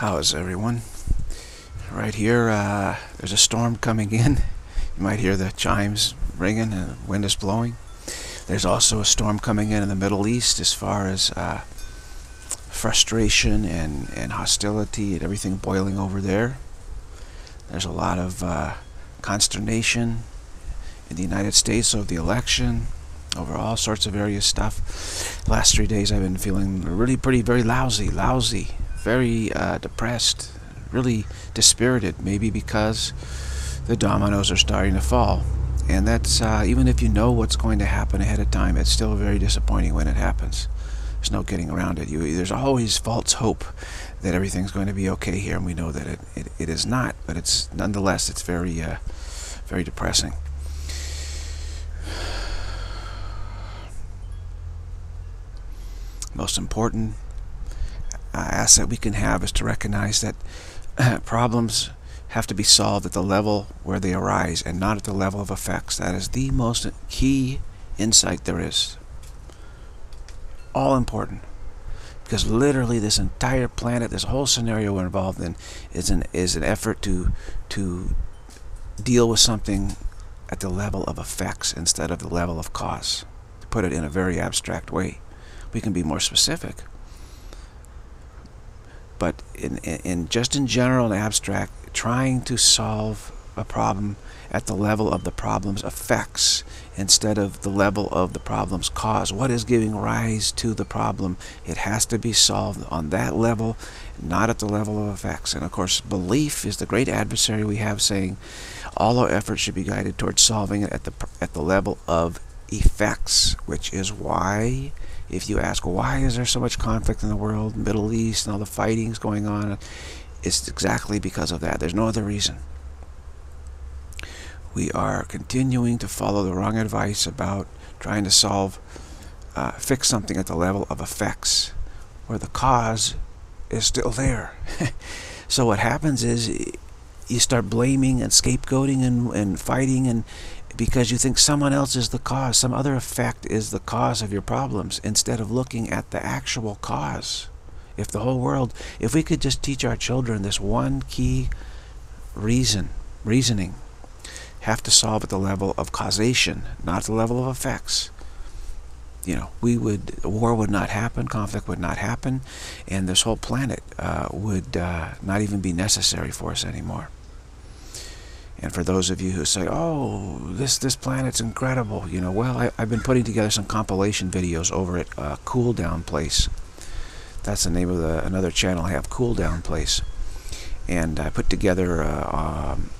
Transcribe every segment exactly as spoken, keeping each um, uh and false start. How is everyone? Right here, uh, there's a storm coming in. You might hear the chimes ringing and the wind is blowing. There's also a storm coming in in the Middle East as far as uh, frustration and, and hostility and everything boiling over there. There's a lot of uh, consternation in the United States over the election, over all sorts of various stuff. The last three days I've been feeling really pretty, very lousy, lousy. very uh, depressed, really dispirited, maybe because the dominoes are starting to fall. And that's, uh, even if you know what's going to happen ahead of time, it's still very disappointing when it happens. There's no getting around it. You, there's always false hope that everything's going to be okay here, and we know that it, it, it is not, but it's nonetheless, it's very, uh, very depressing. Most important asset we can have is to recognize that uh, problems have to be solved at the level where they arise and not at the level of effects. That is the most key insight there is. All important. Because literally this entire planet, this whole scenario we're involved in is an, is an effort to, to deal with something at the level of effects instead of the level of cause. To put it in a very abstract way. We can be more specific. But in, in, in just in general and abstract, trying to solve a problem at the level of the problem's effects instead of the level of the problem's cause. What is giving rise to the problem? It has to be solved on that level, not at the level of effects. And of course, belief is the great adversary we have, saying all our efforts should be guided towards solving it at the, at the level of effects, which is why, if you ask why is there so much conflict in the world, Middle East and all the fightings going on, it's exactly because of that. There's no other reason. We are continuing to follow the wrong advice about trying to solve, uh, fix something at the level of effects, where the cause is still there. So what happens is you start blaming and scapegoating and, and fighting and because you think someone else is the cause, some other effect is the cause of your problems, instead of looking at the actual cause. If the whole world, if we could just teach our children this one key reason, reasoning, have to solve at the level of causation, not the level of effects. You know, we would, war would not happen, conflict would not happen, and this whole planet uh, would uh, not even be necessary for us anymore. And for those of you who say, oh, this this planet's incredible, you know, well, I, I've been putting together some compilation videos over at uh, Cool Down Place. That's the name of the, another channel I have, Cool Down Place. And I put together uh, um,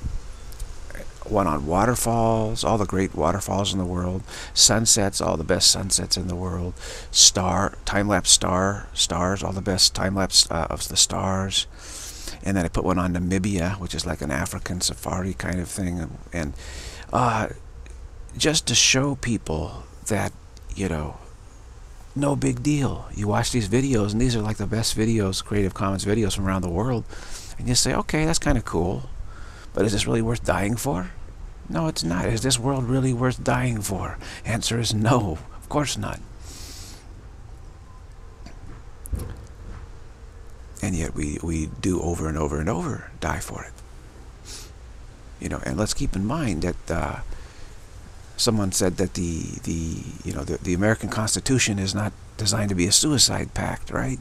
one on waterfalls, all the great waterfalls in the world, sunsets, all the best sunsets in the world, star, time-lapse star, stars, all the best time-lapse uh, of the stars. And then I put one on Namibia, which is like an African safari kind of thing, and, and uh, just to show people that, you know, no big deal. You watch these videos, and these are like the best videos, Creative Commons videos from around the world, and you say, okay, that's kind of cool, but is this really worth dying for? No, it's not. Is this world really worth dying for? Answer is no, of course not. And yet we, we do over and over and over die for it. You know, and let's keep in mind that uh, someone said that the, the, you know, the, the American Constitution is not designed to be a suicide pact, right?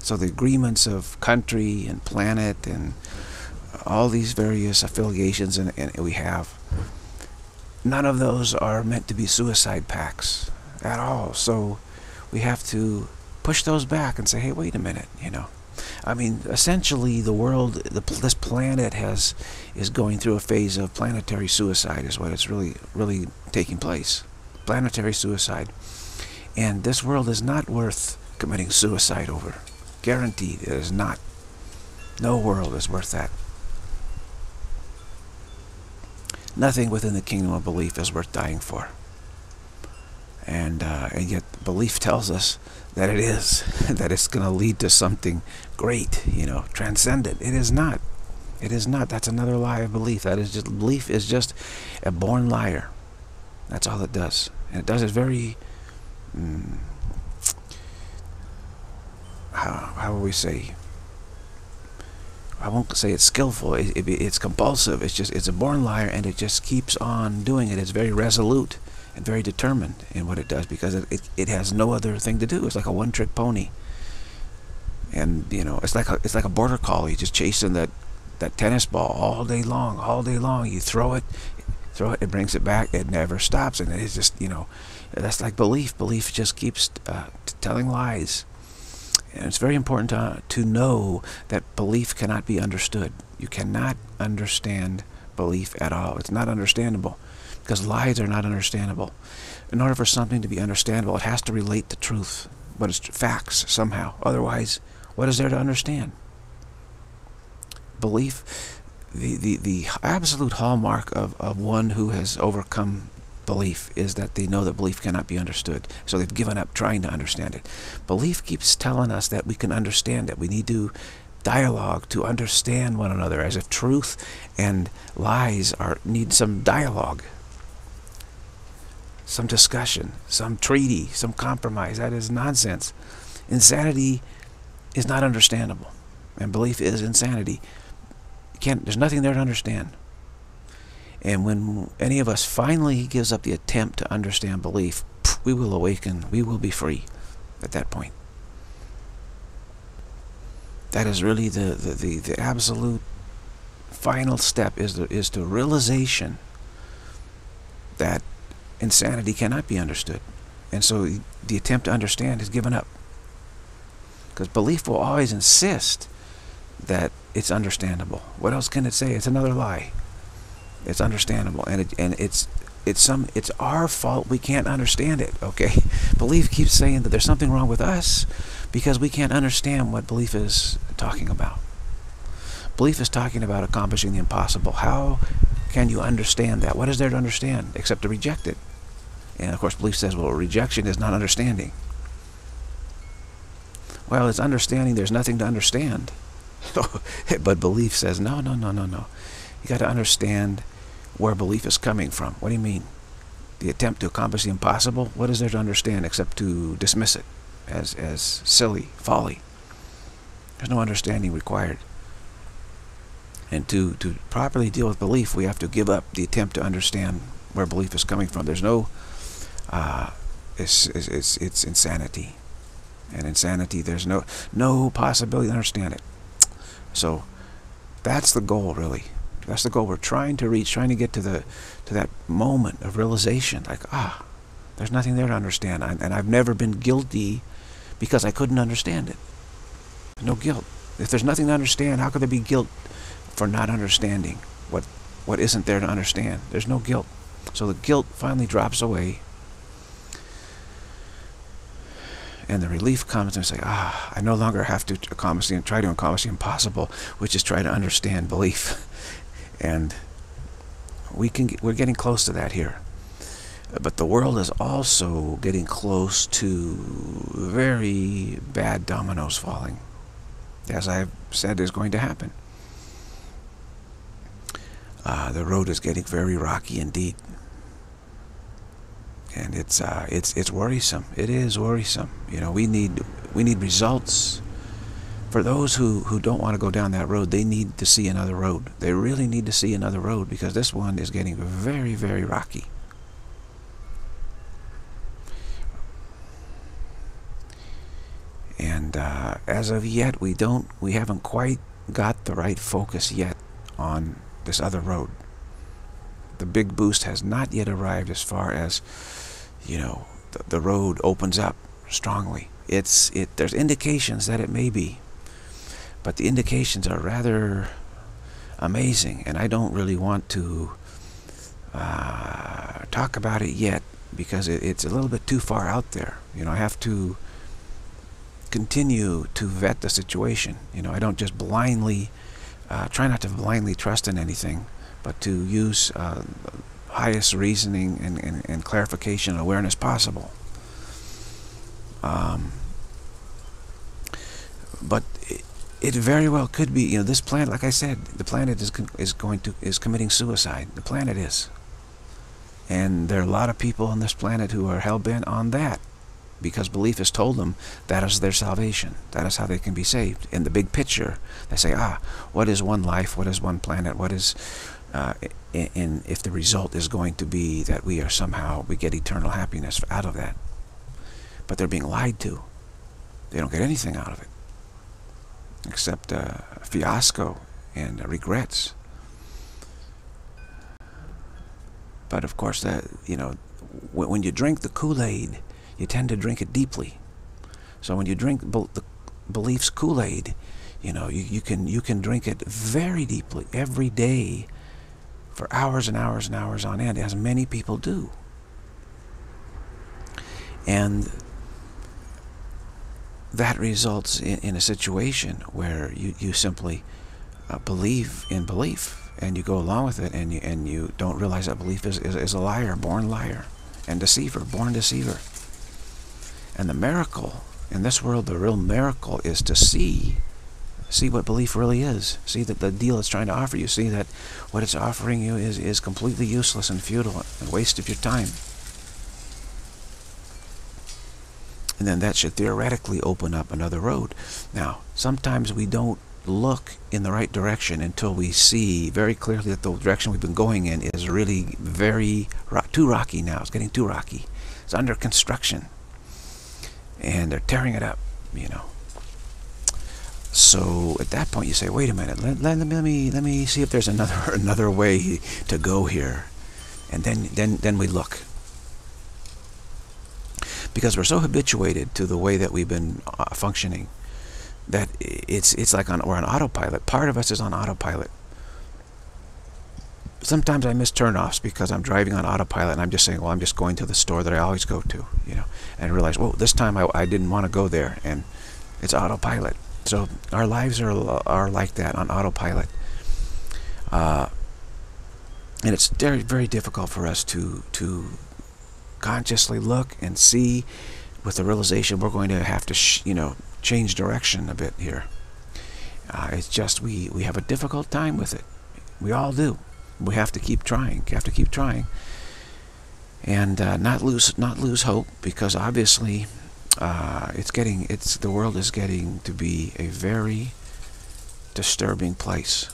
So the agreements of country and planet and all these various affiliations and, and we have, none of those are meant to be suicide pacts at all. So we have to push those back and say, hey, wait a minute, you know. I mean, essentially, the world, the, this planet has is going through a phase of planetary suicide, is what it's really, really taking place. Planetary suicide, and this world is not worth committing suicide over. Guaranteed, it is not. No world is worth that. Nothing within the kingdom of belief is worth dying for. And uh, and yet, belief tells us that it is, that it's going to lead to something great, you know, transcendent. It is not. It is not. That's another lie of belief. That is just, belief is just a born liar. That's all it does. And it does it very, mm, how, how would we say, I won't say it's skillful, it, it, it's compulsive, it's just, it's a born liar, and it just keeps on doing it. It's very resolute and very determined in what it does, because it, it, it has no other thing to do. It's like a one-trick pony. And, you know, it's like a, it's like a border collie just chasing that, that tennis ball all day long, all day long. You throw it, throw it, it brings it back, it never stops. And it's just, you know, that's like belief. Belief just keeps uh, telling lies. And it's very important to, to know that belief cannot be understood. You cannot understand belief at all. It's not understandable, because lies are not understandable. In order for something to be understandable, it has to relate to truth, but it's facts somehow. Otherwise, what is there to understand? Belief, the, the, the absolute hallmark of, of one who has overcome belief is that they know that belief cannot be understood, so they've given up trying to understand it. Belief keeps telling us that we can understand it. We need to dialogue to understand one another, as if truth and lies are need some dialogue, some discussion, some treaty, some compromise. That is nonsense. Insanity is not understandable, and belief is insanity. You can't, there's nothing there to understand. And when any of us finally gives up the attempt to understand belief, we will awaken. We will be free at that point. That is really the, the, the, the absolute final step, is the, is the realization that insanity cannot be understood. And so the attempt to understand is given up, because belief will always insist that it's understandable. What else can it say? It's another lie. It's understandable, and it, and it's it's some it's our fault we can't understand it. Okay, belief keeps saying that there's something wrong with us because we can't understand what belief is talking about. Belief is talking about accomplishing the impossible. How can you understand that? What is there to understand except to reject it? And of course, belief says, well, rejection is not understanding. Well, it's understanding. There's nothing to understand. But belief says, no, no, no, no, no. You got to understand where belief is coming from. What do you mean? The attempt to accomplish the impossible? What is there to understand except to dismiss it as, as silly, folly? There's no understanding required. And to, to properly deal with belief, we have to give up the attempt to understand where belief is coming from. There's no, uh, it's, it's, it's insanity. And insanity, there's no, no possibility to understand it. So that's the goal, really. That's the goal we're trying to reach, trying to get to the to that moment of realization. Like, ah, there's nothing there to understand. I, and I've never been guilty because I couldn't understand it. No guilt. If there's nothing to understand, how could there be guilt for not understanding what, what isn't there to understand? There's no guilt. So the guilt finally drops away. And the relief comes and say, ah, I no longer have to accomplish the, try to accomplish the impossible, which is try to understand belief. And we can, we're getting close to that here. But the world is also getting close to very bad dominoes falling. As I've said, is going to happen. Uh, the road is getting very rocky indeed. And it's, uh, it's, it's worrisome. It is worrisome. You know, we need, we need results. For those who, who don't want to go down that road, they need to see another road. They really need to see another road, because this one is getting very, very rocky. And uh, as of yet, we don't, we haven't quite got the right focus yet on this other road. The big boost has not yet arrived, as far as, you know, the, the road opens up strongly. It's, it, there's indications that it may be. But the indications are rather amazing, and I don't really want to uh, talk about it yet, because it, it's a little bit too far out there. You know, I have to continue to vet the situation. You know, I don't just blindly, uh, try not to blindly trust in anything, but to use uh, highest reasoning and, and, and clarification and awareness possible. Um, but it, It very well could be, you know, this planet, like I said, the planet is is going to is committing suicide. The planet is, and there are a lot of people on this planet who are hell bent on that. because belief has told them that is their salvation. That is how they can be saved. In the big picture, they say, ah, what is one life? What is one planet? What is, uh, in, in, if the result is going to be that we are somehow, we get eternal happiness out of that. But they're being lied to. They don't get anything out of it, except uh, fiasco and uh, regrets. But of course, that, you know, when, when you drink the Kool-Aid, you tend to drink it deeply. So when you drink be the belief's Kool-Aid, you know, you, you can you can drink it very deeply every day, for hours and hours and hours on end, as many people do. And that results in, in a situation where you, you simply uh, believe in belief, and you go along with it, and you, and you don't realize that belief is, is, is a liar, born liar, and deceiver, born deceiver. And the miracle, in this world, the real miracle is to see, see what belief really is. See that the deal it's trying to offer you, see that what it's offering you is, is completely useless and futile, a waste of your time. And then that should theoretically open up another road. Now, sometimes we don't look in the right direction until we see very clearly that the direction we've been going in is really very rock, too rocky now. It's getting too rocky. It's under construction. And they're tearing it up, you know. So at that point you say, wait a minute, let, let, let me let me see if there's another another way to go here. And then then then we look. Because we're so habituated to the way that we've been uh, functioning, that it's it's like on, we're on autopilot. Part of us is on autopilot. Sometimes I miss turnoffs because I'm driving on autopilot and I'm just saying, well, I'm just going to the store that I always go to, you know, and I realize, well, this time I, I didn't want to go there, and it's autopilot. So our lives are are like that, on autopilot, uh, and it's very very difficult for us to to. consciously look and see with the realization we're going to have to sh you know change direction a bit here. Uh, it's just we we have a difficult time with it. We all do. We have to keep trying. Have to keep trying, and uh, not lose not lose hope, because obviously uh, it's getting it's the world is getting to be a very disturbing place.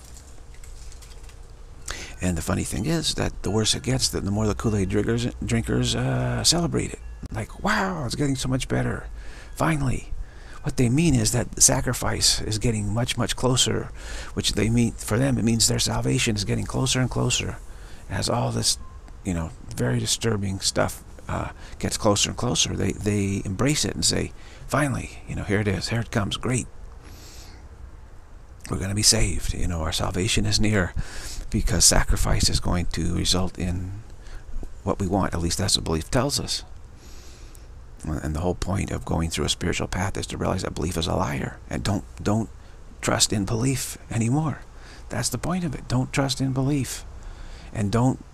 And the funny thing is that the worse it gets, that the more the Kool-Aid drinkers, drinkers uh, celebrate it. Like, wow, it's getting so much better. Finally. What they mean is that the sacrifice is getting much, much closer, which they mean, for them, it means their salvation is getting closer and closer as all this, you know, very disturbing stuff uh, gets closer and closer. They, they embrace it and say, finally, you know, here it is, here it comes, great. We're going to be saved, you know, our salvation is near. Because sacrifice is going to result in what we want. At least that's what belief tells us. And the whole point of going through a spiritual path is to realize that belief is a liar. And don't, don't trust in belief anymore. That's the point of it. Don't trust in belief. And don't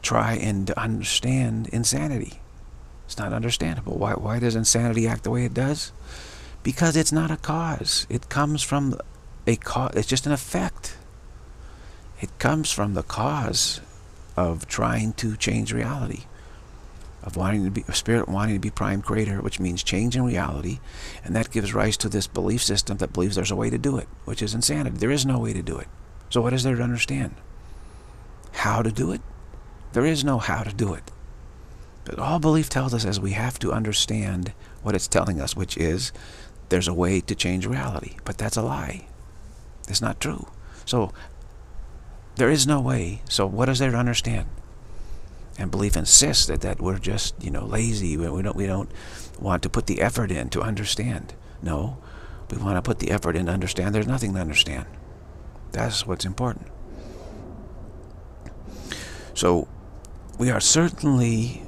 try and understand insanity. It's not understandable. Why, why does insanity act the way it does? Because it's not a cause. It comes from a cause. It's just an effect. It comes from the cause of trying to change reality, of wanting to be a spirit, wanting to be prime creator, which means change in reality, and that gives rise to this belief system that believes there's a way to do it, which is insanity. There is no way to do it. So what is there to understand? How to do it? There is no how to do it. But all belief tells us is we have to understand what it's telling us, which is there's a way to change reality. But that's a lie. It's not true. So there is no way, so what is there to understand? And belief insists that, that we're just, you know, lazy. We, we, don't, we don't want to put the effort in to understand. No, we want to put the effort in to understand. There's nothing to understand. That's what's important. So we are certainly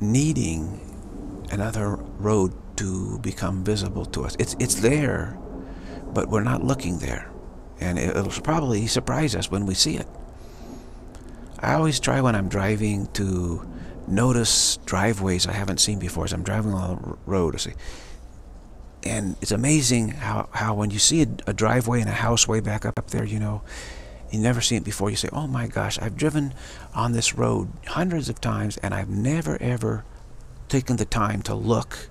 needing another road to become visible to us. It's, it's there, but we're not looking there. And it'll probably surprise us when we see it. I always try when I'm driving to notice driveways I haven't seen before as I'm driving along the road. And it's amazing how, how when you see a, a driveway and a house way back up, up there, you know, you never seen it before. You say, oh my gosh, I've driven on this road hundreds of times and I've never ever taken the time to look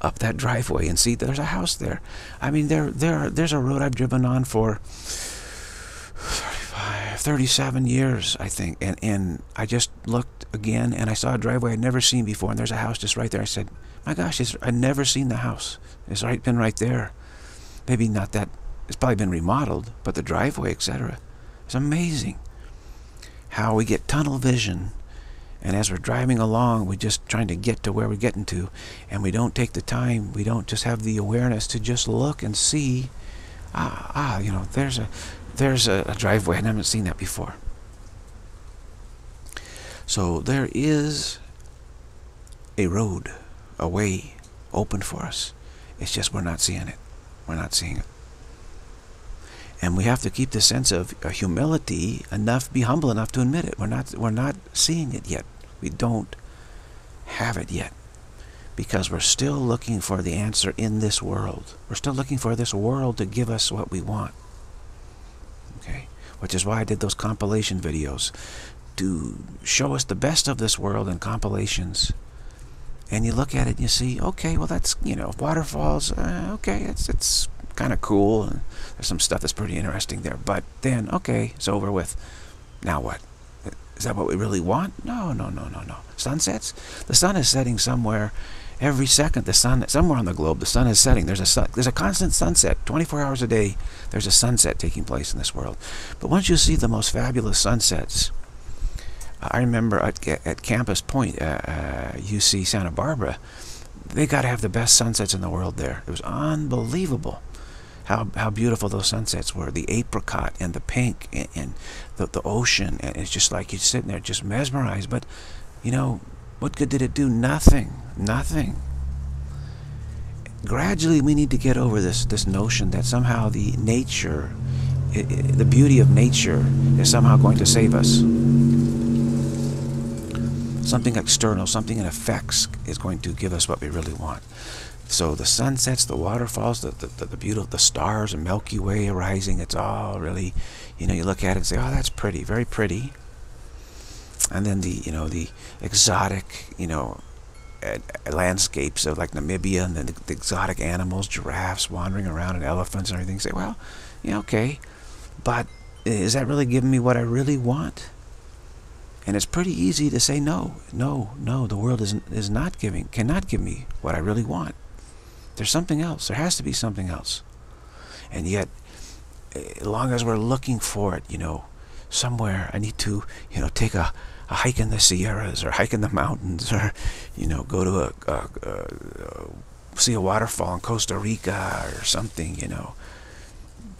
up that driveway and see there's a house there. I mean, there, there, there's a road I've driven on for thirty-seven years, I think, and, and I just looked again, and I saw a driveway I'd never seen before, and there's a house just right there. I said, my gosh, it's, I'd never seen the house. It's right, been right there. Maybe not that, it's probably been remodeled, but the driveway, et cetera. It's amazing how we get tunnel vision, and as we're driving along, we're just trying to get to where we're getting to, and we don't take the time, we don't just have the awareness to just look and see, ah, ah, you know, there's a, There's a, a driveway, and I haven't seen that before. So there is a road, a way open for us. It's just we're not seeing it. We're not seeing it. And we have to keep the sense of humility enough, be humble enough to admit it. We're not, we're not seeing it yet. We don't have it yet. Because we're still looking for the answer in this world. We're still looking for this world to give us what we want. Which is why I did those compilation videos, to show us the best of this world in compilations. And you look at it and you see, okay, well that's, you know, waterfalls, uh, okay, it's, it's kind of cool. And there's some stuff that's pretty interesting there. But then, okay, it's over with. Now what? Is that what we really want? No, no, no, no, no. Sunsets? The sun is setting somewhere. Every second, the sun, somewhere on the globe, the sun is setting. There's a sun, there's a constant sunset. twenty-four hours a day, there's a sunset taking place in this world. But once you see the most fabulous sunsets, I remember at, at Campus Point, uh, uh, U C Santa Barbara, they got to have the best sunsets in the world there. It was unbelievable how, how beautiful those sunsets were. The apricot and the pink and, and the, the ocean. And it's just like you're sitting there just mesmerized. But, you know, what good did it do? Nothing. Nothing. Gradually, we need to get over this this notion that somehow the nature, it, it, the beauty of nature, is somehow going to save us. Something external, something in effects, is going to give us what we really want. So the sunsets, the waterfalls, the the, the, the beautiful, the stars, the Milky Way arising. It's all really, you know, you look at it and say, oh, that's pretty, very pretty. And then the, you know, the exotic, you know, landscapes of like Namibia, and then the, the exotic animals, giraffes wandering around, and elephants and everything. Say, well, yeah, okay, but is that really giving me what I really want? And it's pretty easy to say no, no, no. The world isn't is not giving, cannot give me what I really want. There's something else. There has to be something else. And yet, as long as we're looking for it, you know, somewhere I need to, you know, take a A hike in the Sierras, or hike in the mountains, or, you know, go to a, a, a, a see a waterfall in Costa Rica or something. You know,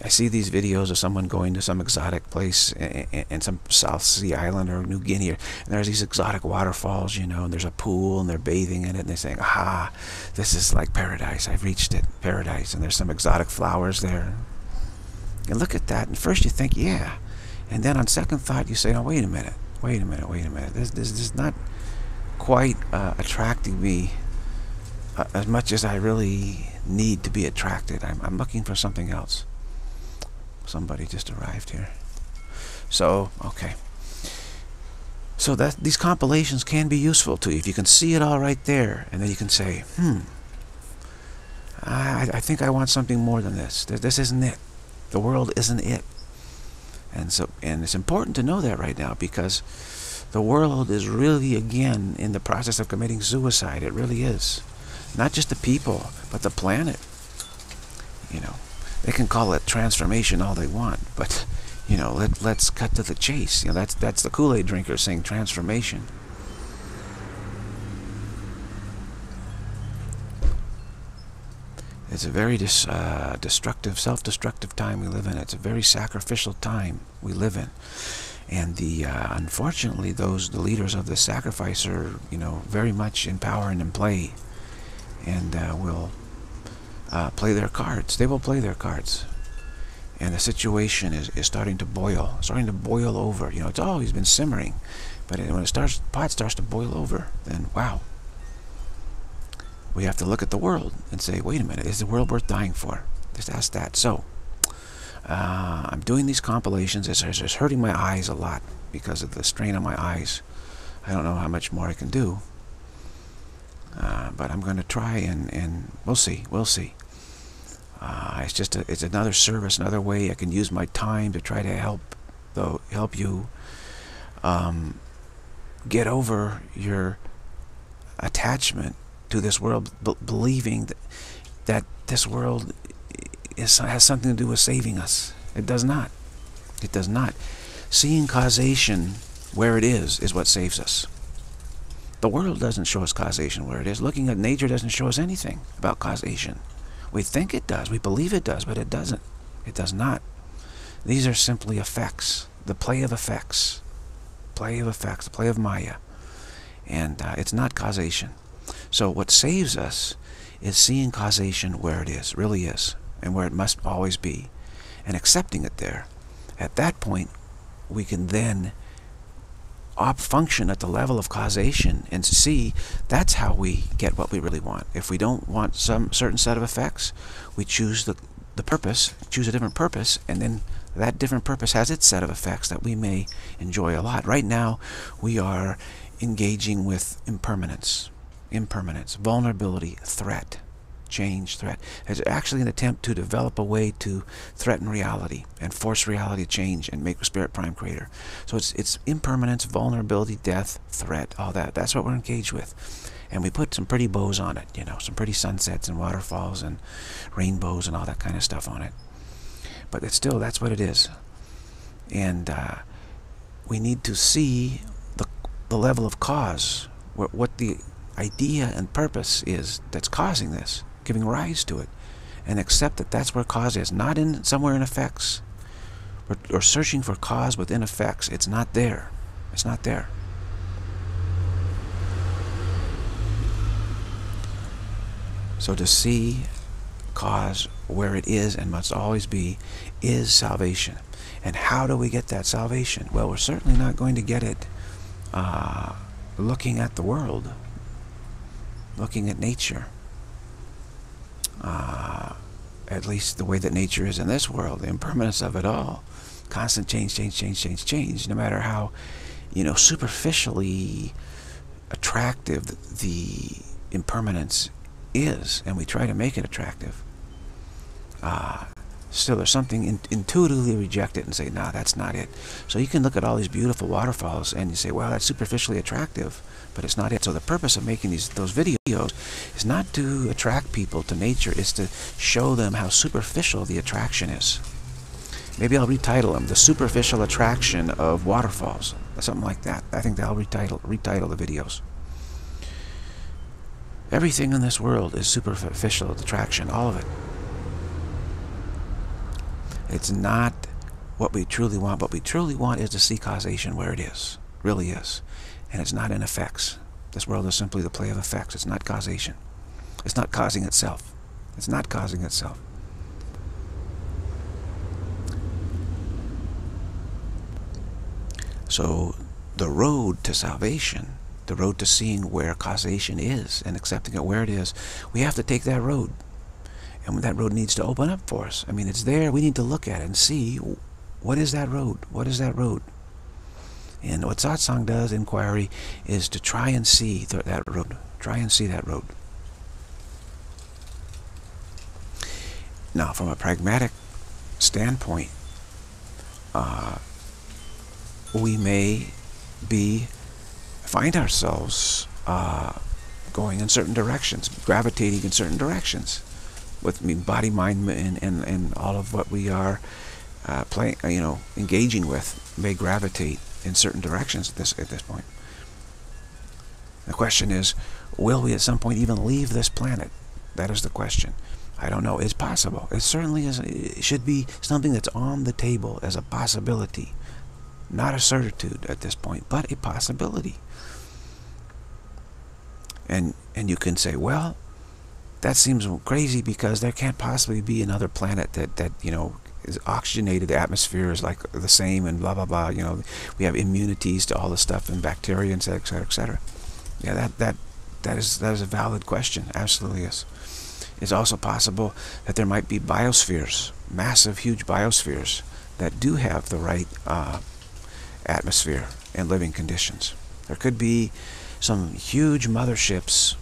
I see these videos of someone going to some exotic place in, in some South Sea Island or New Guinea, or, and there's these exotic waterfalls, you know, and there's a pool, and they're bathing in it, and they're saying, "Aha, this is like paradise. I've reached it, paradise." And there's some exotic flowers there. And look at that. And first you think, "Yeah," and then on second thought you say, "Oh, wait a minute." Wait a minute, wait a minute. This, this, this is not quite uh, attracting me uh, as much as I really need to be attracted. I'm, I'm looking for something else. Somebody just arrived here. So, okay. So that these compilations can be useful to you. If you can see it all right there, and then you can say, hmm, I, I think I want something more than this. This, this isn't it. The world isn't it. And so, and it's important to know that right now, because the world is really, again, in the process of committing suicide. It really is. Not just the people, but the planet. You know, they can call it transformation all they want, but, you know, let, let's cut to the chase. You know, that's, that's the Kool-Aid drinker saying transformation. It's a very dis, uh, destructive, self-destructive time we live in. It's a very sacrificial time we live in, and the uh, unfortunately, those the leaders of the sacrifice are, you know, very much in power and in play, and uh, will uh, play their cards. They will play their cards, and the situation is is starting to boil, starting to boil over. You know, it's always been simmering, but when it starts, pot starts to boil over, then wow. We have to look at the world and say, wait a minute, is the world worth dying for? Just ask that. So, uh, I'm doing these compilations. It's, it's hurting my eyes a lot because of the strain on my eyes. I don't know how much more I can do. Uh, but I'm going to try, and, and we'll see. We'll see. Uh, it's just a, it's another service, another way I can use my time to try to help though help you um, get over your attachment to this world, b believing that, that this world is, has something to do with saving us. It does not. It does not. Seeing causation where it is is what saves us. The world doesn't show us causation where it is. Looking at nature doesn't show us anything about causation. We think it does. We believe it does, but it doesn't. It does not. These are simply effects. The play of effects. Play of effects. The play of Maya. And uh, it's not causation. So what saves us is seeing causation where it is, really is, and where it must always be, and accepting it there. At that point, we can then op function at the level of causation and see that's how we get what we really want. If we don't want some certain set of effects, we choose the, the purpose, choose a different purpose, and then that different purpose has its set of effects that we may enjoy a lot. Right now, we are engaging with impermanence, impermanence, vulnerability, threat, change, threat. It's actually an attempt to develop a way to threaten reality and force reality to change and make the Spirit Prime Creator. So it's it's impermanence, vulnerability, death, threat, all that. That's what we're engaged with. And we put some pretty bows on it, you know, some pretty sunsets and waterfalls and rainbows and all that kind of stuff on it. But it's still, that's what it is. And uh, we need to see the, the level of cause, what, what the idea and purpose is that's causing this, giving rise to it, and accept that that's where cause is, not in somewhere in effects. We're, we're searching for cause within effects. It's not there. It's not there. So to see cause where it is and must always be is salvation. And how do we get that salvation? Well, we're certainly not going to get it uh, looking at the world, looking at nature. Uh, at least the way that nature is in this world, the impermanence of it all, constant change, change, change, change, change, no matter how, you know, superficially attractive the impermanence is, and we try to make it attractive. Uh, still, there's something in, intuitively reject it and say, no, that's not it. So you can look at all these beautiful waterfalls and you say, well, that's superficially attractive, but it's not it. So the purpose of making these those videos is not to attract people to nature, it's to show them how superficial the attraction is. Maybe I'll retitle them, The Superficial Attraction of Waterfalls, or something like that. I think that'll retitle, retitle the videos. Everything in this world is superficial attraction, all of it. It's not what we truly want. What we truly want is to see causation where it is, really is. And it's not in effects. This world is simply the play of effects. It's not causation. It's not causing itself. It's not causing itself. So the road to salvation, the road to seeing where causation is and accepting it where it is, we have to take that road. And that road needs to open up for us. I mean, it's there. We need to look at it and see, what is that road? What is that road? And what satsang does, inquiry, is to try and see th that road. Try and see that road. Now, from a pragmatic standpoint, uh, we may be find ourselves uh, going in certain directions, gravitating in certain directions, with I mean, body, mind, and, and, and all of what we are uh, playing, you know, engaging with, may gravitate in certain directions at this at this point. The question is, will we at some point even leave this planet? That is the question. I don't know. It's possible. It certainly is. It should be something that's on the table as a possibility, not a certitude at this point, but a possibility. And and you can say, well, that seems crazy because there can't possibly be another planet that, that you know, is oxygenated, the atmosphere is like the same and blah, blah, blah. You know, we have immunities to all this stuff and bacteria, and et cetera, et cetera. Yeah, that, that, that, is, that is a valid question. Absolutely is. It's also possible that there might be biospheres, massive, huge biospheres that do have the right uh, atmosphere and living conditions. There could be some huge motherships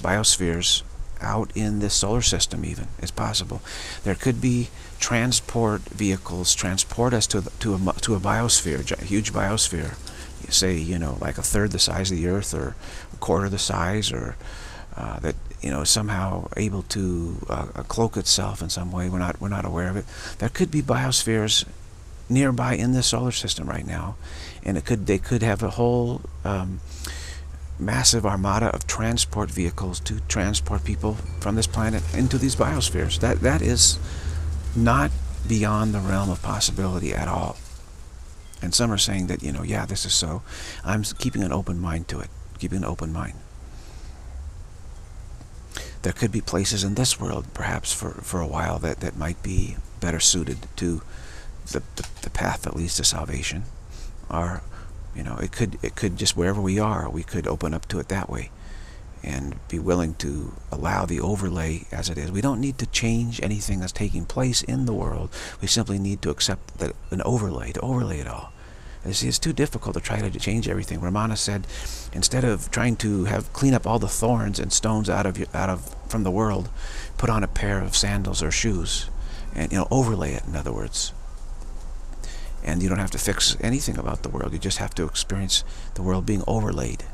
biospheres out in this solar system even is possible. There could be transport vehicles transport us to the, to a to a biosphere, a huge biosphere, say, you know, like a third the size of the Earth, or a quarter the size, or uh, that, you know, somehow able to uh, cloak itself in some way. We're not we're not aware of it. There could be biospheres nearby in this solar system right now, and it could they could have a whole um, massive armada of transport vehicles to transport people from this planet into these biospheres. That that is not beyond the realm of possibility at all. And some are saying that, you know, yeah, this is so. I'm keeping an open mind to it. Keeping an open mind. There could be places in this world, perhaps for, for a while, that, that might be better suited to the, the, the path that leads to salvation. Or, you know, it could, it could just, wherever we are, we could open up to it that way and be willing to allow the overlay as it is. We don't need to change anything that's taking place in the world. We simply need to accept that an overlay, to overlay it all. It's, it's too difficult to try to change everything. Ramana said, instead of trying to have clean up all the thorns and stones out of your, out of from the world, put on a pair of sandals or shoes, and, you know, overlay it. In other words, and you don't have to fix anything about the world. You just have to experience the world being overlaid.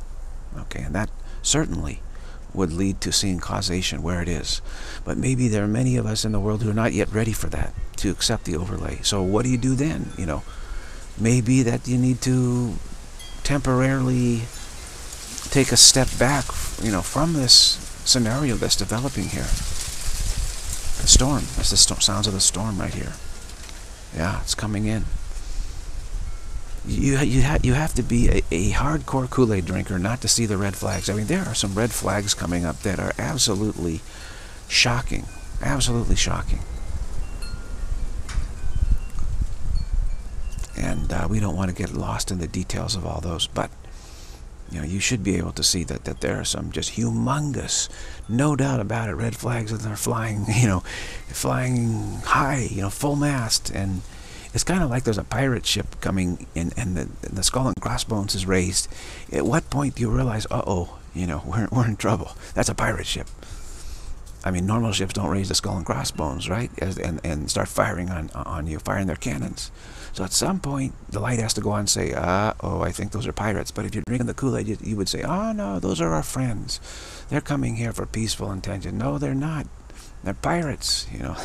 Okay, and that certainly would lead to seeing causation where it is. But maybe there are many of us in the world who are not yet ready for that, to accept the overlay. So what do you do then? You know, maybe that you need to temporarily take a step back, you know, from this scenario that's developing here. The storm, that's the sto- sounds of the storm right here. Yeah, it's coming in. You, you, ha you have to be a, a hardcore Kool-Aid drinker not to see the red flags. I mean, there are some red flags coming up that are absolutely shocking. Absolutely shocking. And uh, we don't want to get lost in the details of all those. But, you know, you should be able to see that, that there are some just humongous, no doubt about it, red flags that are flying, you know, flying high, you know, full mast. And it's kind of like there's a pirate ship coming in, and the, and the skull and crossbones is raised. At what point do you realize, uh-oh, you know, we're, we're in trouble? That's a pirate ship. I mean, normal ships don't raise the skull and crossbones, right? As, and, and start firing on, on you, firing their cannons. So at some point, the light has to go on and say, uh-oh, I think those are pirates. But if you're drinking the Kool-Aid, you, you would say, oh, no, those are our friends. They're coming here for peaceful intention. No, they're not. They're pirates, you know.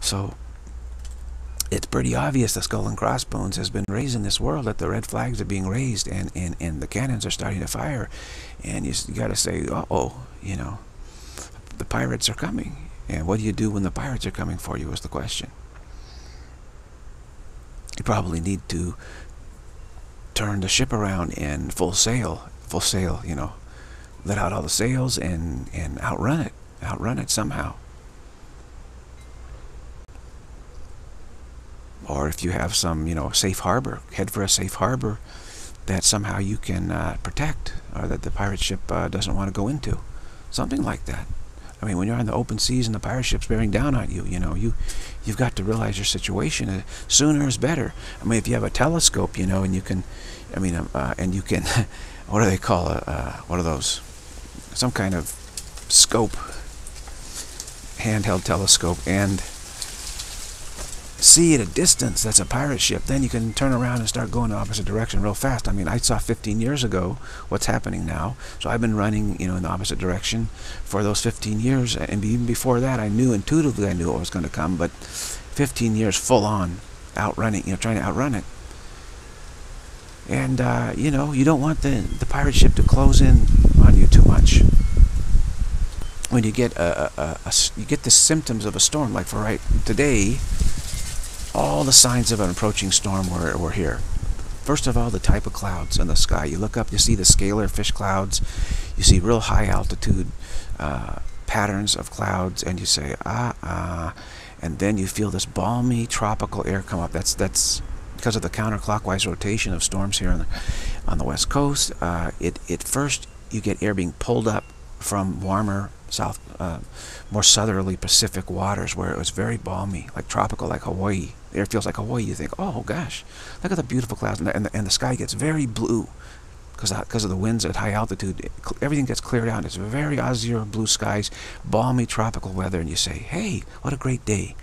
So it's pretty obvious the skull and crossbones has been raised in this world, that the red flags are being raised, and, and, and the cannons are starting to fire. And you, you got to say, uh-oh, you know, the pirates are coming. And what do you do when the pirates are coming for you is the question. You probably need to turn the ship around and full sail, full sail, you know, let out all the sails and, and outrun it, outrun it somehow. Or if you have some, you know, safe harbor, head for a safe harbor that somehow you can uh, protect, or that the pirate ship uh, doesn't want to go into. Something like that. I mean, when you're on the open seas and the pirate ship's bearing down on you, you know, you, you've got to realize your situation. Uh, sooner is better. I mean, if you have a telescope, you know, and you can, I mean, uh, and you can, what do they call, a, uh, what are those? Some kind of scope, handheld telescope, and see at a distance that's a pirate ship. Then you can turn around and start going the opposite direction real fast. I mean, I saw fifteen years ago what's happening now, so I've been running, you know, in the opposite direction for those fifteen years, and even before that I knew intuitively, I knew what was going to come, but fifteen years full on outrunning, you know, trying to outrun it. And uh, you know, you don't want the, the pirate ship to close in on you too much. When you get a, a, a, you get the symptoms of a storm, like for right today, all the signs of an approaching storm were, were here. First of all, the type of clouds in the sky. You look up, you see the scalar fish clouds, you see real high altitude uh, patterns of clouds, and you say, ah, ah. And then you feel this balmy tropical air come up. That's, that's because of the counterclockwise rotation of storms here on the, on the West Coast. Uh, it, it first, you get air being pulled up from warmer south, uh, more southerly Pacific waters, where it was very balmy, like tropical, like Hawaii. The air feels like Hawaii. You think, oh gosh, look at the beautiful clouds, and the, and the, and the sky gets very blue, because because of the winds at high altitude, everything gets cleared out. It's very azure blue skies, balmy tropical weather, and you say, hey, what a great day.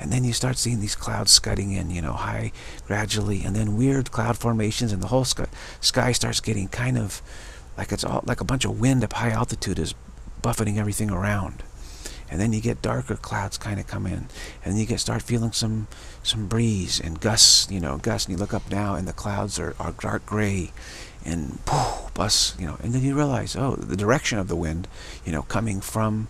And then you start seeing these clouds scudding in, you know, high gradually, and then weird cloud formations, and the whole sky, sky starts getting kind of like it's all like a bunch of wind up high altitude is buffeting everything around. And then you get darker clouds kind of come in, and you get start feeling some some breeze and gusts, you know, gusts. And you look up now, and the clouds are, are dark gray, and poof, bus, you know. And then you realize, oh, the direction of the wind, you know, coming from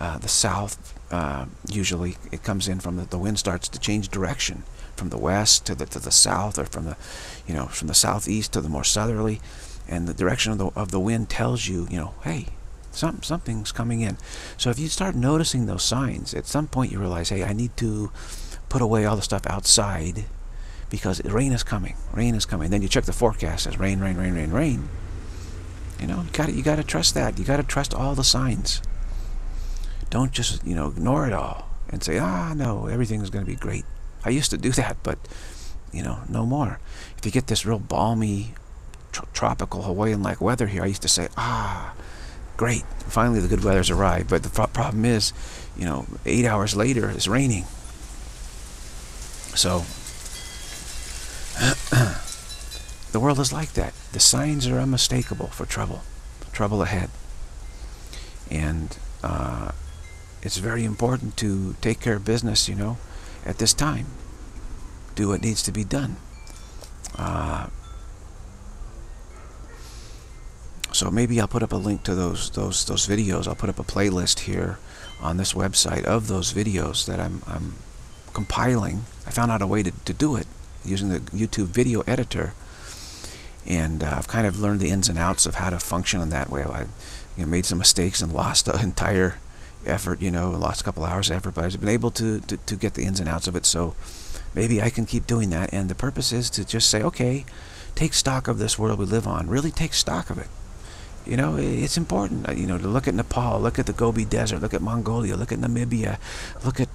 uh, the south. Uh, usually it comes in from the, the wind starts to change direction from the west to the to the south, or from the you know from the southeast to the more southerly, and the direction of the of the wind tells you, you know, hey, some something's coming in. So if you start noticing those signs, at some point you realize, hey, I need to put away all the stuff outside because rain is coming, rain is coming. Then you check the forecast, it says rain, rain, rain, rain, rain. You know, you got you got to trust that. You got to trust all the signs. Don't just, you know, ignore it all and say, ah, no, everything is going to be great. I used to do that, but, you know, no more. If you get this real balmy, tro tropical, Hawaiian-like weather here, I used to say, ah, great. Finally, the good weather's arrived. But the pro problem is, you know, eight hours later, it's raining. So, the world is like that. The signs are unmistakable for trouble, trouble ahead. And Uh, it's very important to take care of business, you know, at this time. Do what needs to be done. Uh, so maybe I'll put up a link to those those those videos. I'll put up a playlist here on this website of those videos that I'm I'm compiling. I found out a way to to do it using the YouTube video editor, and uh, I've kind of learned the ins and outs of how to function in that way. I, you know, made some mistakes and lost the entire effort, you know, lost a couple hours of effort, but I've been able to, to, to get the ins and outs of it, so maybe I can keep doing that. And the purpose is to just say, okay, take stock of this world we live on, really take stock of it. You know, it's important, you know, to look at Nepal, look at the Gobi Desert, look at Mongolia, look at Namibia, look at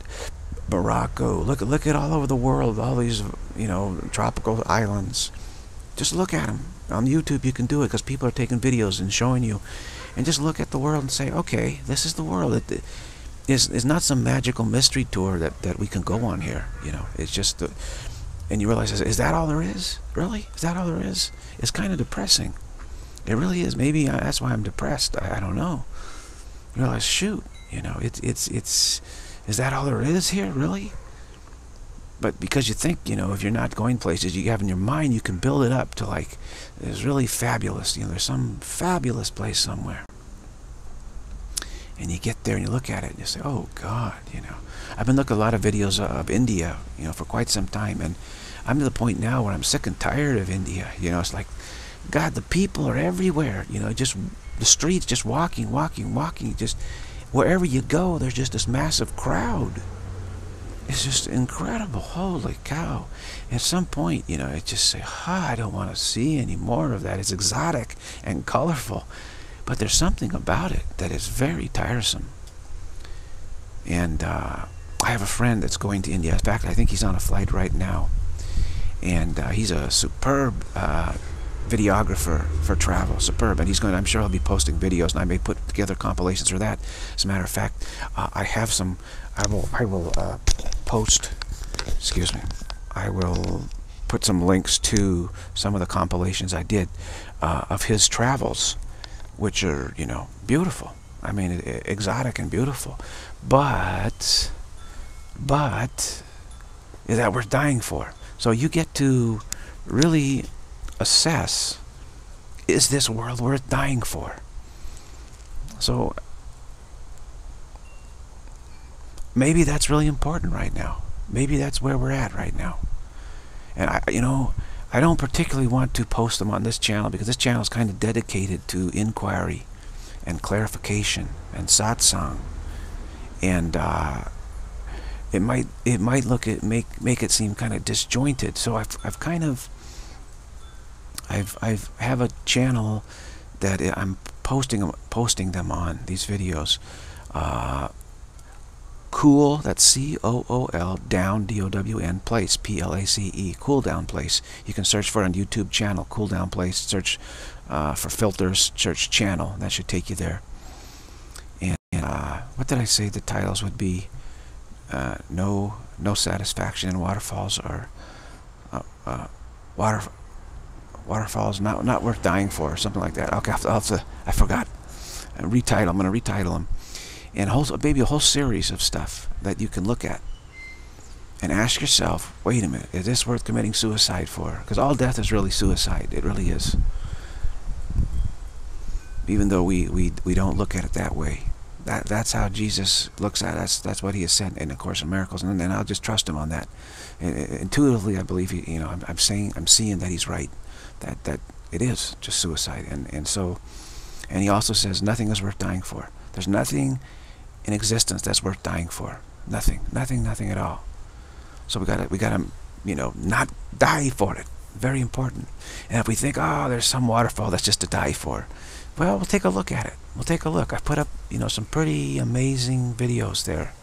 Morocco, look, look at all over the world, all these, you know, tropical islands. Just look at them. On YouTube you can do it because people are taking videos and showing you, and just look at the world and say, okay, this is the world. It is is not some magical mystery tour that that we can go on here, you know. It's just the, and you realize, is that all there is? Really? Is that all there is? It's kind of depressing. It really is. Maybe I, that's why I'm depressed. I, I don't know. You realize, shoot, you know, it's it's it's is that all there is here, really? But because you think, you know, if you're not going places, you have in your mind, you can build it up to like, it's really fabulous. You know, there's some fabulous place somewhere. And you get there and you look at it and you say, oh, God, you know. I've been looking at a lot of videos of India, you know, for quite some time. And I'm to the point now where I'm sick and tired of India. You know, it's like, God, the people are everywhere. You know, just the streets, just walking, walking, walking. Just wherever you go, there's just this massive crowd. It's just incredible. Holy cow. At some point, you know, it just say, ha, I don't want to see any more of that. It's exotic and colorful. But there's something about it that is very tiresome. And uh, I have a friend that's going to India. In fact, I think he's on a flight right now. And uh, he's a superb uh, videographer for travel. Superb. And he's going, I'm sure he'll be posting videos, and I may put together compilations for that. As a matter of fact, uh, I have some, I will, I will, uh, post, excuse me, I will put some links to some of the compilations I did uh, of his travels, which are, you know, beautiful. I mean, exotic and beautiful. But, but, is that worth dying for? So you get to really assess, is this world worth dying for? So, maybe that's really important right now. Maybe that's where we're at right now. And I, you know, I don't particularly want to post them on this channel because this channel is kind of dedicated to inquiry and clarification and satsang. And uh, it might it might look at make make it seem kind of disjointed. So I've I've kind of I've I've have a channel that I'm posting posting them on, these videos. Uh, cool, that's C O O L, down, D O W N, place, P L A C E, cool down place. You can search for it on YouTube channel, cool down place, search uh, for filters, search channel, that should take you there. And uh, what did I say the titles would be? Uh, no, no satisfaction in waterfalls, or uh, uh, water, waterfalls not not worth dying for, or something like that. Okay, I'll have to, I forgot. I'll retitle. I'm going to retitle them, and whole, maybe a whole series of stuff that you can look at and ask yourself, wait a minute, is this worth committing suicide for? Because all death is really suicide. It really is. Even though we we we don't look at it that way. That, that's how Jesus looks at it. That's, that's what he has said in A Course in Miracles, and, and I'll just trust him on that. And, and intuitively, I believe he, you know, I'm, I'm saying, I'm seeing that he's right. That that it is just suicide, and and so, and he also says nothing is worth dying for. There's nothing in existence that's worth dying for. Nothing, nothing, nothing at all. So we gotta we gotta you know not die for it. Very important. And if we think, oh, there's some waterfall that's just to die for, well, we'll take a look at it. We'll take a look. I put up, you know, some pretty amazing videos there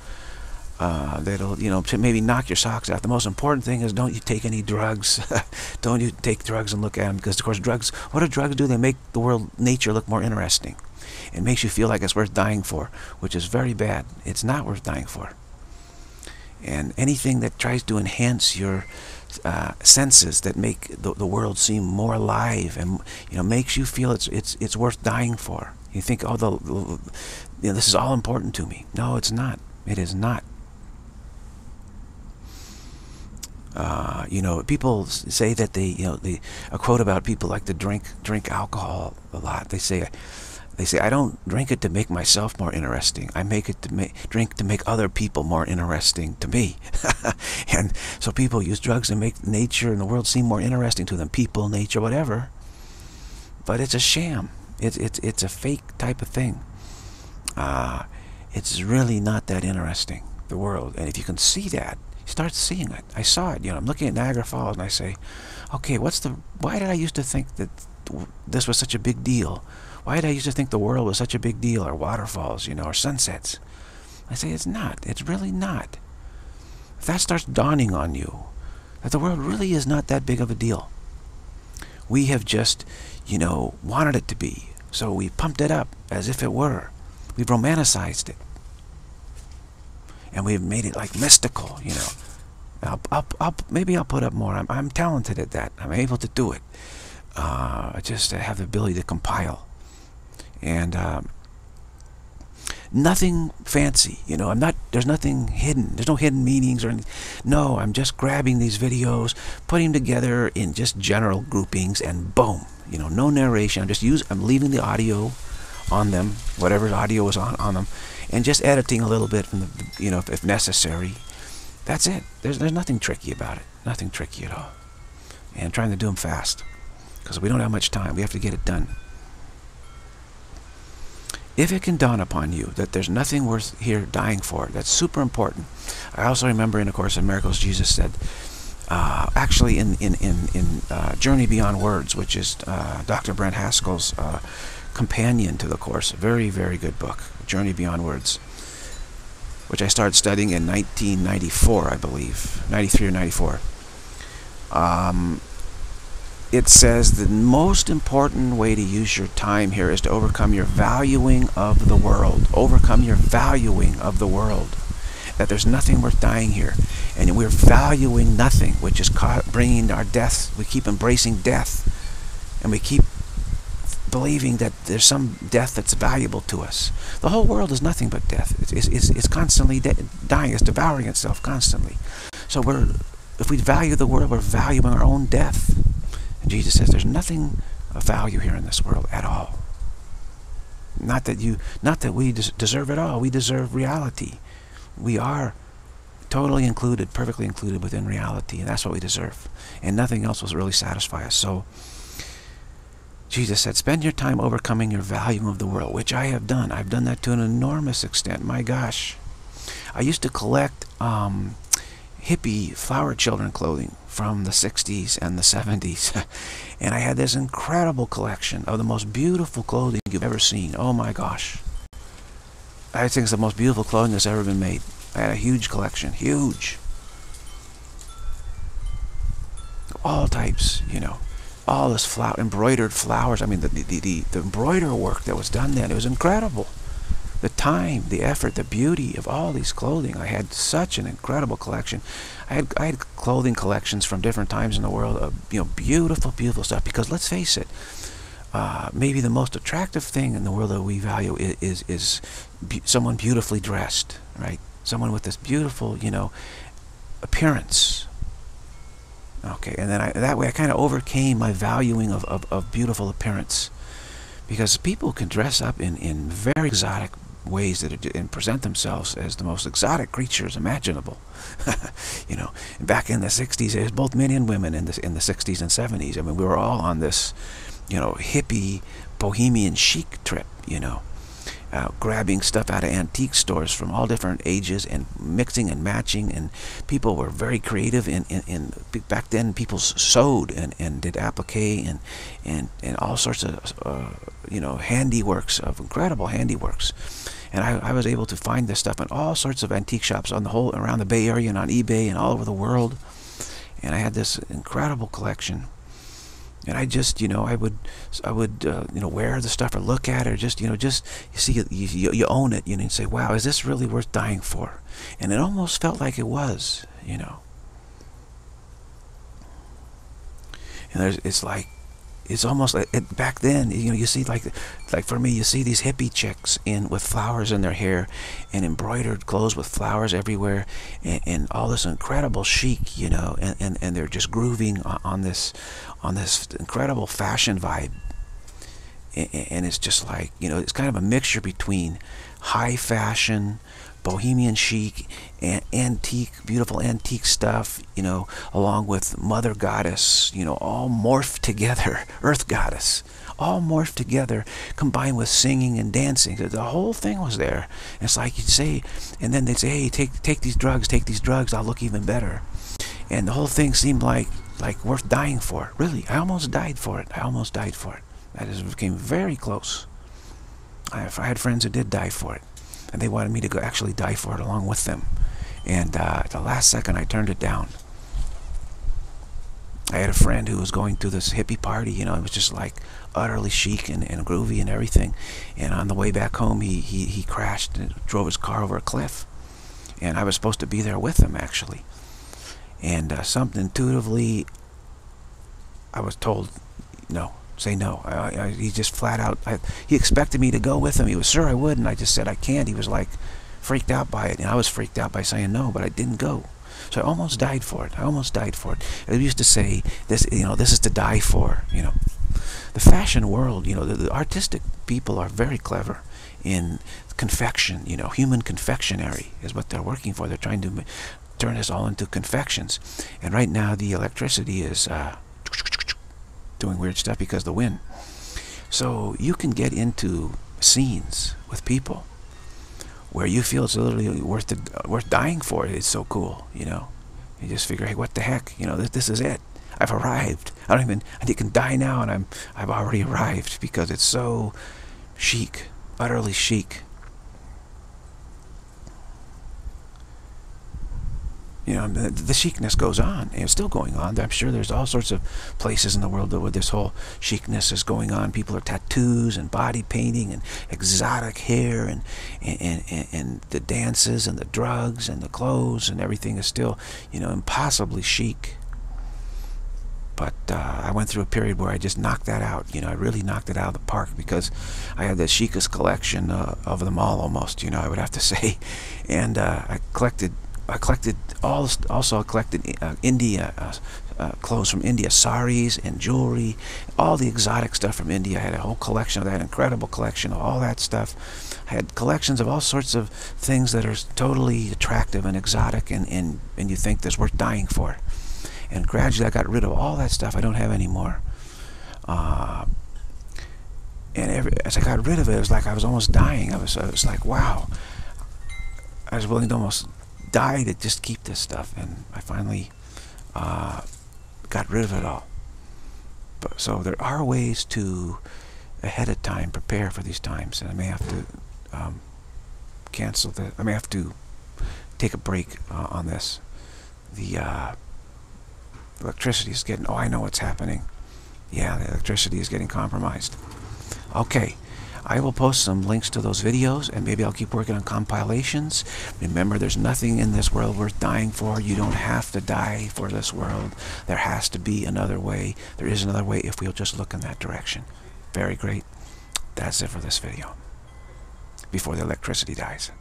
uh, that'll, you know, maybe knock your socks out. The most important thing is, don't you take any drugs. Don't you take drugs and look at them, because, of course, drugs, what do drugs do? They make the world, nature, look more interesting. It makes you feel like it's worth dying for, which is very bad. It's not worth dying for. And anything that tries to enhance your Uh, senses, that make the, the world seem more alive, and you know makes you feel it's it's it's worth dying for. You think, oh, the, the you know, this is all important to me. No, it's not. It is not. Uh, you know, people say that they, you know, the a quote about people like to drink drink alcohol a lot. They say. They say, I don't drink it to make myself more interesting. I make it to make, drink to make other people more interesting to me. And so people use drugs to make nature and the world seem more interesting to them. People, nature, whatever. But it's a sham. It's, it's, it's a fake type of thing. Uh, it's really not that interesting, the world. And if you can see that, start seeing it. I saw it. You know, I'm looking at Niagara Falls and I say, okay, what's the, why did I used to think that this was such a big deal? Why did I used to think the world was such a big deal, or waterfalls, you know, or sunsets? I say, it's not. It's really not. If that starts dawning on you, that the world really is not that big of a deal. We have just, you know, wanted it to be. So we pumped it up as if it were. We've romanticized it. And we've made it like mystical, you know. I'll, I'll, I'll, maybe I'll put up more. I'm, I'm talented at that. I'm able to do it. Uh, just I have the ability to compile. And um, nothing fancy, you know, I'm not, there's nothing hidden, there's no hidden meanings or anything. No, I'm just grabbing these videos, putting them together in just general groupings, and boom, you know, no narration. I'm just use, I'm leaving the audio on them, whatever audio is on, on them, and just editing a little bit from the, you know, if, if necessary. That's it. There's, there's nothing tricky about it, nothing tricky at all. And I'm trying to do them fast, because we don't have much time, we have to get it done. If it can dawn upon you that there's nothing worth here dying for, that's super important. I also remember in A Course in Miracles, Jesus said, uh, actually in, in, in, in uh, Journey Beyond Words, which is uh, Doctor Brent Haskell's uh, companion to the Course, a very, very good book, Journey Beyond Words, which I started studying in nineteen ninety-four, I believe, ninety-three or ninety-four. Um, It says the most important way to use your time here is to overcome your valuing of the world. Overcome your valuing of the world. That there's nothing worth dying here. And we're valuing nothing, which is bringing our death. We keep embracing death. And we keep believing that there's some death that's valuable to us. The whole world is nothing but death. It's, it's, it's, it's constantly dying. It's devouring itself constantly. So we're, if we value the world, we're valuing our own death. And Jesus says there's nothing of value here in this world at all. Not that you, not that we des deserve it all. We deserve reality. We are totally included, perfectly included within reality, and that's what we deserve. And nothing else will really satisfy us. So Jesus said, spend your time overcoming your value of the world, which I have done. I've done that to an enormous extent. My gosh. I used to collect um, hippie flower children clothing from the sixties and the seventies, and I had this incredible collection of the most beautiful clothing you've ever seen. Oh my gosh, I think it's the most beautiful clothing that's ever been made. I had a huge collection, huge. All types, you know, all this flower, embroidered flowers. I mean, the the, the the embroider work that was done then, it was incredible. The time, the effort, the beauty of all these clothing. I had such an incredible collection. I had I had clothing collections from different times in the world of, you know, beautiful, beautiful stuff. Because let's face it, uh, maybe the most attractive thing in the world that we value is is, is be someone beautifully dressed, right? Someone with this beautiful, you know, appearance. Okay, and then I, that way I kind of overcame my valuing of, of, of beautiful appearance, because people can dress up in, in very exotic ways that are, and present themselves as the most exotic creatures imaginable. You know, back in the sixties, it was both men and women in, this, in the sixties and seventies. I mean, we were all on this, you know, hippie, bohemian chic trip, you know, uh, grabbing stuff out of antique stores from all different ages and mixing and matching, and people were very creative in, in, in back then. People sewed and, and did applique and, and, and all sorts of, uh, you know, handiworks, of incredible handiworks. And I, I was able to find this stuff in all sorts of antique shops on the whole, around the Bay Area and on eBay and all over the world. And I had this incredible collection. And I just, you know, I would, I would, uh, you know, wear the stuff or look at it, or just, you know, just, you see, you, you, you own it, you know, and say, wow, is this really worth dying for? And it almost felt like it was, you know. And there's, it's like, it's almost like, it, back then, you know, you see, like, like for me, you see these hippie chicks in, with flowers in their hair, and embroidered clothes with flowers everywhere, and, and all this incredible chic, you know, and, and, and they're just grooving on, on this, on this incredible fashion vibe. And, and it's just like, you know, it's kind of a mixture between high fashion, bohemian chic, and antique, beautiful antique stuff, you know, along with mother goddess, you know, all morphed together, earth goddess, all morphed together, combined with singing and dancing. The whole thing was there. And it's like you'd say, and then they'd say, hey, take, take these drugs, take these drugs, I'll look even better. And the whole thing seemed like, like worth dying for. Really, I almost died for it. I almost died for it. I just came very close. I, I had friends who did die for it. And they wanted me to go actually die for it along with them. And uh, at the last second, I turned it down. I had a friend who was going to this hippie party, you know, it was just like utterly chic and, and groovy and everything. And on the way back home, he, he, he crashed and drove his car over a cliff. And I was supposed to be there with him, actually. And uh, something intuitively, I was told, no. Say no. I, I, he just flat out, I, he expected me to go with him. He was sure I would, and I just said I can't. He was like freaked out by it, and I was freaked out by saying no, but I didn't go. So I almost died for it. I almost died for it. I used to say, this, you know, this is to die for, you know. The fashion world, you know, the, the artistic people are very clever in confection, you know, human confectionery is what they're working for. They're trying to turn us all into confections. And right now the electricity is... Uh, doing weird stuff because of the wind. So you can get into scenes with people where you feel it's literally worth the, worth dying for it. It's so cool, you know. You just figure, hey, what the heck, you know, this, this is it. I've arrived. I don't even, I can die now, and I'm, I've already arrived, because it's so chic, utterly chic. You know, the, the chicness goes on, and it's still going on. I'm sure there's all sorts of places in the world where this whole chicness is going on. People are tattoos and body painting and exotic hair, and and, and, and the dances and the drugs and the clothes and everything is still, you know, impossibly chic. But uh, I went through a period where I just knocked that out. You know, I really knocked it out of the park, because I had the chicest collection uh, of them all, almost, you know, I would have to say. And uh, I collected... I collected all, also collected uh, India uh, uh, clothes from India, saris and jewelry, all the exotic stuff from India. I had a whole collection of that, incredible collection of all that stuff. I had collections of all sorts of things that are totally attractive and exotic, and, and, and you think that's worth dying for. And gradually I got rid of all that stuff. I don't have any more. Uh, and every, as I got rid of it, it was like I was almost dying. I was, I was like, wow. I was willing to almost... die to just keep this stuff, and I finally uh, got rid of it all. But, so there are ways to, ahead of time, prepare for these times, and I may have to um, cancel the. I may have to take a break uh, on this. The uh, electricity is getting... Oh, I know what's happening. Yeah, the electricity is getting compromised. Okay. I will post some links to those videos, and maybe I'll keep working on compilations. Remember, there's nothing in this world worth dying for. You don't have to die for this world. There has to be another way. There is another way if we'll just look in that direction. Very great. That's it for this video. Before the electricity dies.